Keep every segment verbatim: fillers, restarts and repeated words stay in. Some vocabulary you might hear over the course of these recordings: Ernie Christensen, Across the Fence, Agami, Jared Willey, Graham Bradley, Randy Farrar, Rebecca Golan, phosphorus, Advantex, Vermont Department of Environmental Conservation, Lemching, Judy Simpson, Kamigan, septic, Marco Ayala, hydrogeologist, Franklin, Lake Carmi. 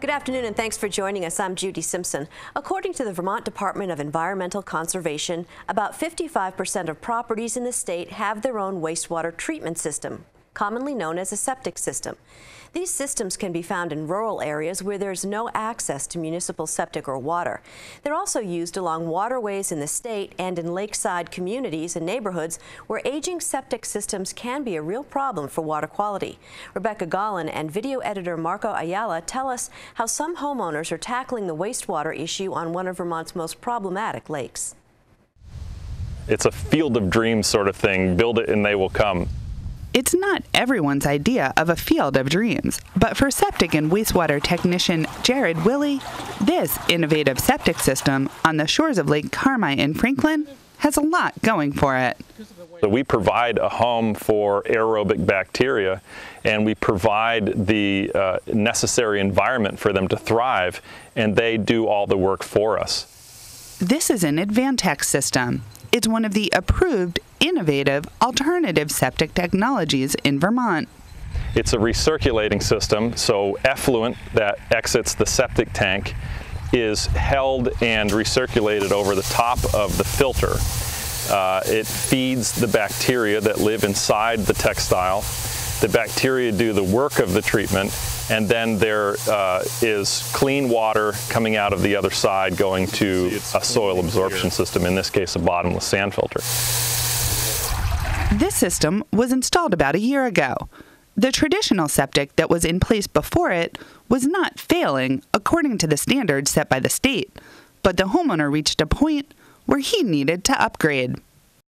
Good afternoon and thanks for joining us. I'm Judy Simpson. According to the Vermont Department of Environmental Conservation, about fifty-five percent of properties in the state have their own wastewater treatment system, commonly known as a septic system. These systems can be found in rural areas where there's no access to municipal septic or water. They're also used along waterways in the state and in lakeside communities and neighborhoods where aging septic systems can be a real problem for water quality. Rebecca Golan and video editor Marco Ayala tell us how some homeowners are tackling the wastewater issue on one of Vermont's most problematic lakes. It's a field of dreams sort of thing. Build it and they will come. It's not everyone's idea of a field of dreams, but for septic and wastewater technician Jared Willey, this innovative septic system on the shores of Lake Carmi in Franklin has a lot going for it. So we provide a home for aerobic bacteria, and we provide the uh, necessary environment for them to thrive, and they do all the work for us. This is an Advantex system. It's one of the approved, innovative, alternative septic technologies in Vermont. It's a recirculating system, so effluent that exits the septic tank is held and recirculated over the top of the filter. Uh, it feeds the bacteria that live inside the textile. The bacteria do the work of the treatment, and then there uh, is clean water coming out of the other side going to a soil absorption system, in this case a bottomless sand filter. This system was installed about a year ago. The traditional septic that was in place before it was not failing according to the standards set by the state, but the homeowner reached a point where he needed to upgrade.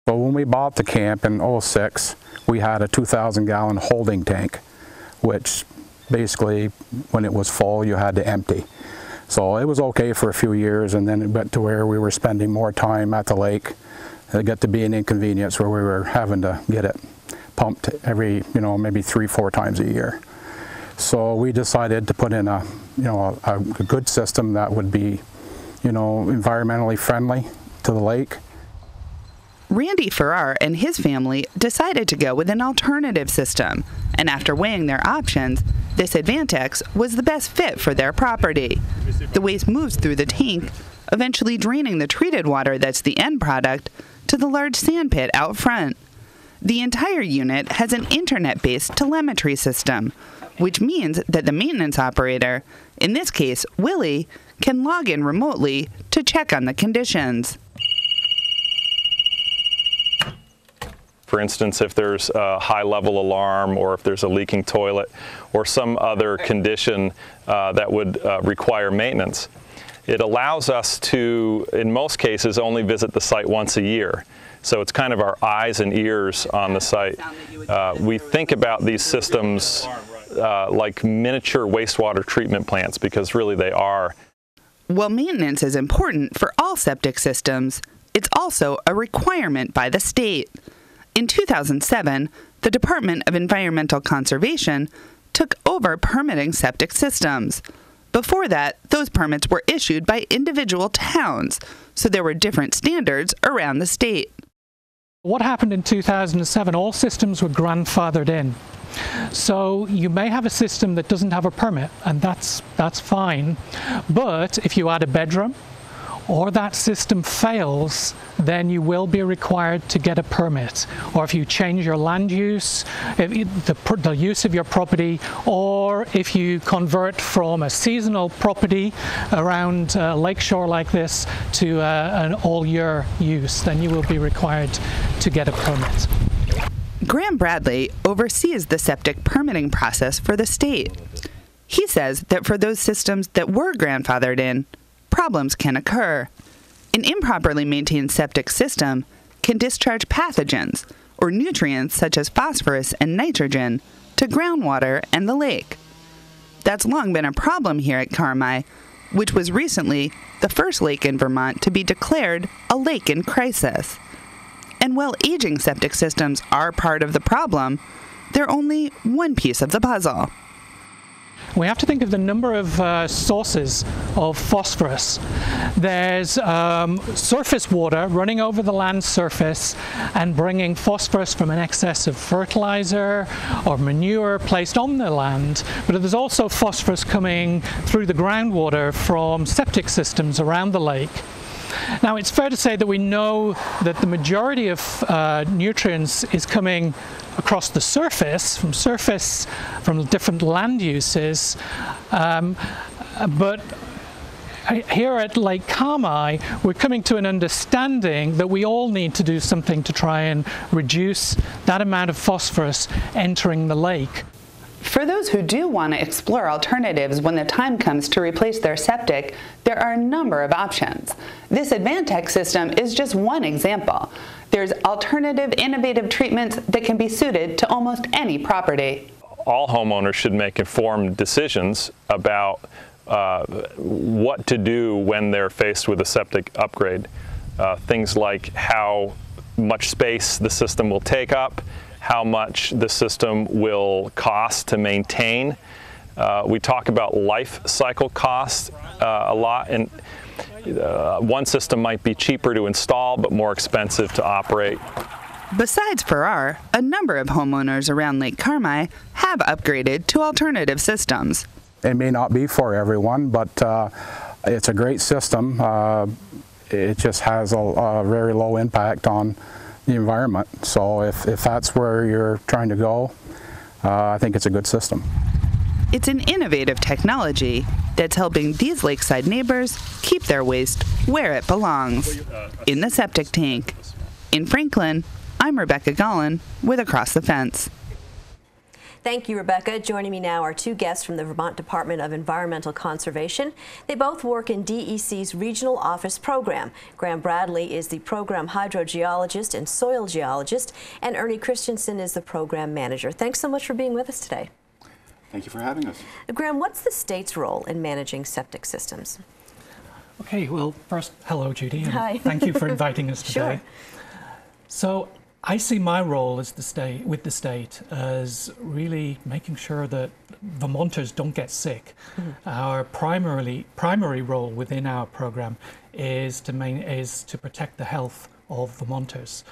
Well, when we bought the camp in oh six, we had a two thousand gallon holding tank, which basically when it was full you had to empty. So it was okay for a few years, and then it went to where we were spending more time at the lake. It got to be an inconvenience where we were having to get it pumped every, you know, maybe three, four times a year. So we decided to put in a, you know, a, a good system that would be, you know, environmentally friendly to the lake. Randy Farrar and his family decided to go with an alternative system, and after weighing their options, this Advantex was the best fit for their property. The waste moves through the tank, eventually draining the treated water that's the end product to the large sand pit out front. The entire unit has an internet-based telemetry system, which means that the maintenance operator, in this case Willie, can log in remotely to check on the conditions. For instance, if there's a high-level alarm or if there's a leaking toilet or some other condition uh, that would uh, require maintenance. It allows us to, in most cases, only visit the site once a year. So it's kind of our eyes and ears on the site. Uh, we think about these systems uh, like miniature wastewater treatment plants, because really they are. While maintenance is important for all septic systems, it's also a requirement by the state. In two thousand seven, the Department of Environmental Conservation took over permitting septic systems. Before that, those permits were issued by individual towns, so there were different standards around the state. What happened in two thousand seven, all systems were grandfathered in. So you may have a system that doesn't have a permit, and that's, that's fine, but if you add a bedroom, or that system fails, then you will be required to get a permit. Or if you change your land use, if you, the, the use of your property, or if you convert from a seasonal property around uh, lakeshore like this to uh, an all-year use, then you will be required to get a permit. Graham Bradley oversees the septic permitting process for the state. He says that for those systems that were grandfathered in, problems can occur. An improperly maintained septic system can discharge pathogens or nutrients such as phosphorus and nitrogen to groundwater and the lake. That's long been a problem here at Carmi, which was recently the first lake in Vermont to be declared a lake in crisis. And while aging septic systems are part of the problem, they're only one piece of the puzzle. We have to think of the number of uh, sources of phosphorus. There's um, surface water running over the land surface and bringing phosphorus from an excess of fertilizer or manure placed on the land, but there's also phosphorus coming through the groundwater from septic systems around the lake. Now, it's fair to say that we know that the majority of uh, nutrients is coming across the surface, from surface, from different land uses, um, but here at Lake Carmi, we're coming to an understanding that we all need to do something to try and reduce that amount of phosphorus entering the lake. For those who do want to explore alternatives when the time comes to replace their septic, there are a number of options. This Advantex system is just one example. There's alternative, innovative treatments that can be suited to almost any property. All homeowners should make informed decisions about uh, what to do when they're faced with a septic upgrade. Uh, things like how much space the system will take up, how much the system will cost to maintain. Uh, we talk about life cycle costs uh, a lot, and uh, one system might be cheaper to install but more expensive to operate. Besides Farrar, a number of homeowners around Lake Carmi have upgraded to alternative systems. It may not be for everyone, but uh, it's a great system. Uh, it just has a, a very low impact on the environment. So if, if that's where you're trying to go, uh, I think it's a good system. It's an innovative technology that's helping these lakeside neighbors keep their waste where it belongs, in the septic tank. In Franklin, I'm Rebecca Golan with Across the Fence. Thank you, Rebecca. Joining me now are two guests from the Vermont Department of Environmental Conservation. They both work in D E C's regional office program. Graham Bradley is the program hydrogeologist and soil geologist, and Ernie Christensen is the program manager. Thanks so much for being with us today. Thank you for having us. Graham, what's the state's role in managing septic systems? Okay, well, first, hello, Judy. And hi. Thank you for inviting us today. Sure. So, I see my role as the state, with the state as really making sure that Vermonters don't get sick. Mm-hmm. Our primarily, primary role within our program is to, main, is to protect the health of Vermonters.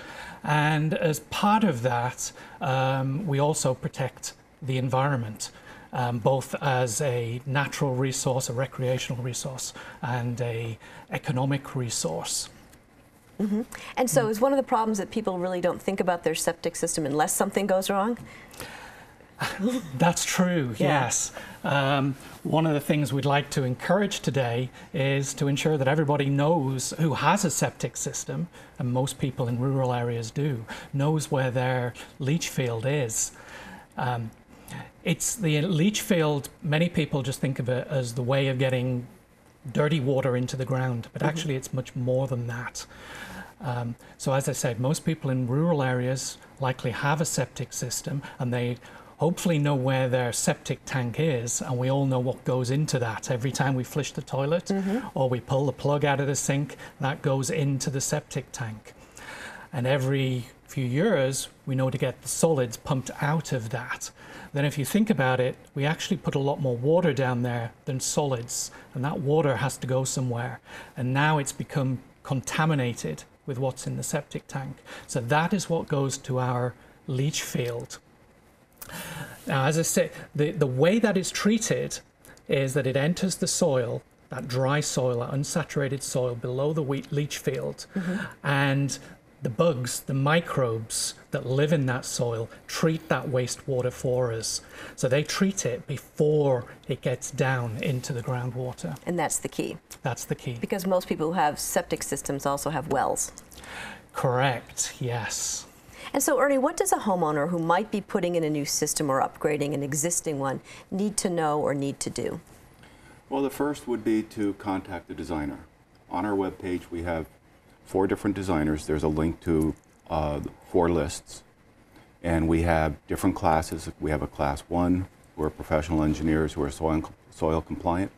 And as part of that, um, we also protect the environment, um, both as a natural resource, a recreational resource, and an economic resource. Mm-hmm. And so is one of the problems that people really don't think about their septic system unless something goes wrong? That's true, yeah. Yes. Um, one of the things we'd like to encourage today is to ensure that everybody knows who has a septic system, and most people in rural areas do, knows where their leach field is. Um, it's the leach field, many people just think of it as the way of getting dirty water into the ground, but actually it's much more than that. Um, so as I said, most people in rural areas likely have a septic system, and they hopefully know where their septic tank is, and we all know what goes into that. Every time we flush the toilet, mm-hmm. or we pull the plug out of the sink, that goes into the septic tank. And every few years, we know to get the solids pumped out of that. Then if you think about it, we actually put a lot more water down there than solids, and that water has to go somewhere. And now it's become contaminated with what's in the septic tank. So that is what goes to our leach field. Now, as I say, the, the way that it's treated is that it enters the soil, that dry soil, that unsaturated soil below the wheat leach field, mm-hmm. and the bugs, the microbes that live in that soil treat that wastewater for us. So they treat it before it gets down into the groundwater. And that's the key. That's the key. Because most people who have septic systems also have wells. Correct, yes. And so, Ernie, what does a homeowner who might be putting in a new system or upgrading an existing one need to know or need to do? Well, the first would be to contact the designer. On our webpage, we have four different designers. There's a link to uh, four lists, and we have different classes. We have a class one, who are professional engineers who are soil, soil compliant.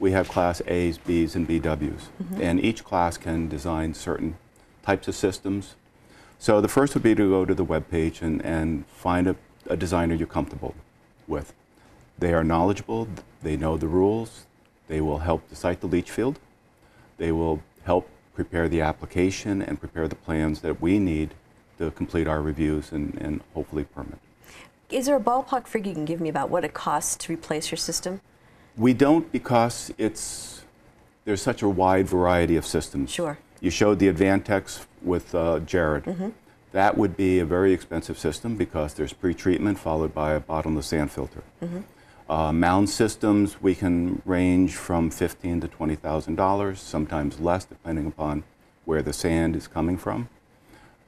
We have class A's, B's, and B W's. Mm-hmm. And each class can design certain types of systems. So the first would be to go to the webpage and, and find a, a designer you're comfortable with. They are knowledgeable, they know the rules, they will help decide the leach field, they will help prepare the application and prepare the plans that we need to complete our reviews and, and hopefully permit. Is there a ballpark figure you can give me about what it costs to replace your system? We don't, because it's, there's such a wide variety of systems. Sure. You showed the Advantex with uh, Jared. Mm-hmm. That would be a very expensive system because there's pretreatment followed by a bottomless sand filter. Mm-hmm. Uh, mound systems, we can range from fifteen thousand dollars to twenty thousand dollars, sometimes less depending upon where the sand is coming from.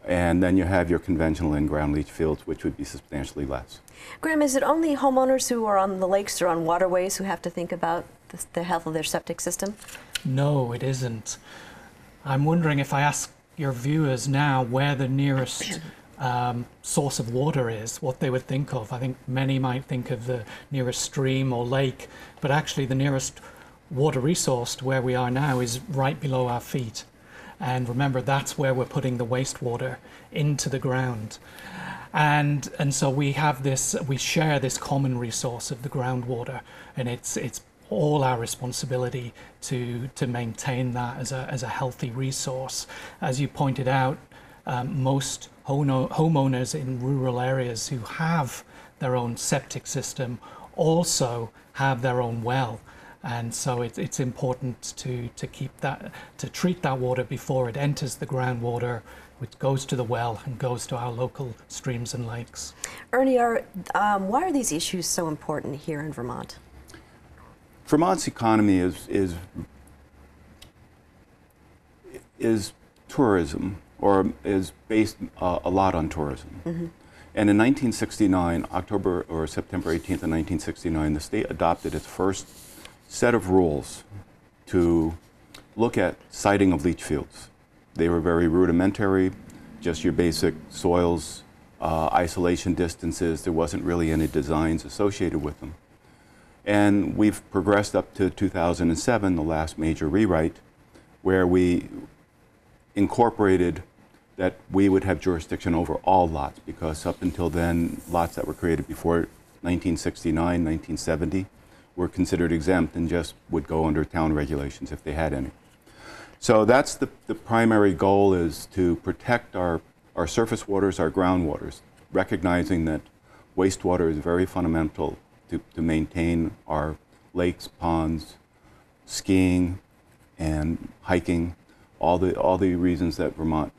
And then you have your conventional in-ground leach fields, which would be substantially less. Graham, is it only homeowners who are on the lakes or on waterways who have to think about the, the health of their septic system? No, it isn't. I'm wondering if I ask your viewers now where the nearest um, source of water is, what they would think of. I think many might think of the nearest stream or lake, but actually the nearest water resource to where we are now is right below our feet. And remember, that's where we're putting the wastewater into the ground. And and so we have this, we share this common resource of the groundwater, and it's it's all our responsibility to to maintain that as a as a healthy resource. As you pointed out, um, most homeowners in rural areas who have their own septic system also have their own well. And so it, it's important to, to keep that, to treat that water before it enters the groundwater, which goes to the well and goes to our local streams and lakes. Ernie, are, um, why are these issues so important here in Vermont? Vermont's economy is, is, is tourism, or is based uh, a lot on tourism. Mm-hmm. And in nineteen sixty-nine, October or September eighteenth of nineteen sixty-nine, the state adopted its first set of rules to look at siting of leach fields. They were very rudimentary, just your basic soils, uh, isolation distances. There wasn't really any designs associated with them. And we've progressed up to two thousand seven, the last major rewrite, where we incorporated that we would have jurisdiction over all lots, because up until then, lots that were created before nineteen sixty-nine, nineteen seventy, were considered exempt and just would go under town regulations if they had any. So that's the, the primary goal, is to protect our, our surface waters, our groundwaters, recognizing that wastewater is very fundamental to, to maintain our lakes, ponds, skiing and hiking, all the, all the reasons that Vermont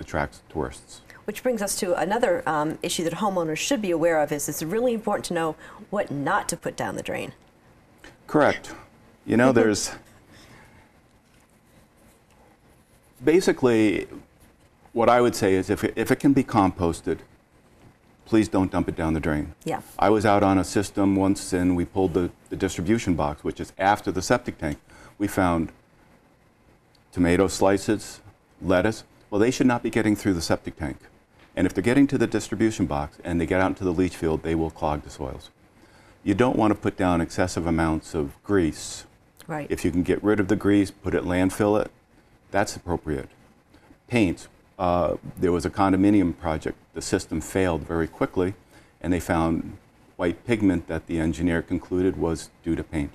attracts tourists. Which brings us to another um, issue that homeowners should be aware of, is it's really important to know what not to put down the drain. Correct. You know, there's basically what I would say is if it, if it can be composted, please don't dump it down the drain. Yeah. I was out on a system once and we pulled the, the distribution box, which is after the septic tank. We found tomato slices, lettuce. Well, they should not be getting through the septic tank. And if they're getting to the distribution box and they get out into the leach field, they will clog the soils. You don't want to put down excessive amounts of grease. Right. If you can get rid of the grease, put it, landfill it, that's appropriate. Paint, uh, there was a condominium project. The system failed very quickly, and they found white pigment that the engineer concluded was due to paint.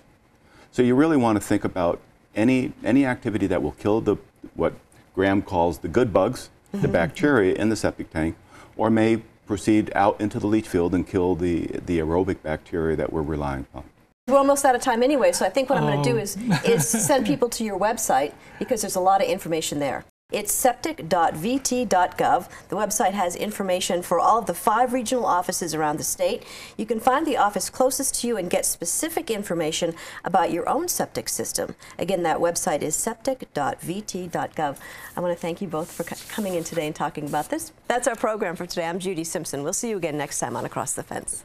So you really want to think about any, any activity that will kill the, what Graham calls the good bugs, the bacteria in the septic tank, or may proceed out into the leach field and kill the, the aerobic bacteria that we're relying on. We're almost out of time anyway, so I think what oh. I'm going to do is, is send people to your website, because there's a lot of information there. It's septic dot v t dot gov. The website has information for all of the five regional offices around the state. You can find the office closest to you and get specific information about your own septic system. Again, that website is septic dot v t dot gov. I want to thank you both for coming in today and talking about this. That's our program for today. I'm Judy Simpson. We'll see you again next time on Across the Fence.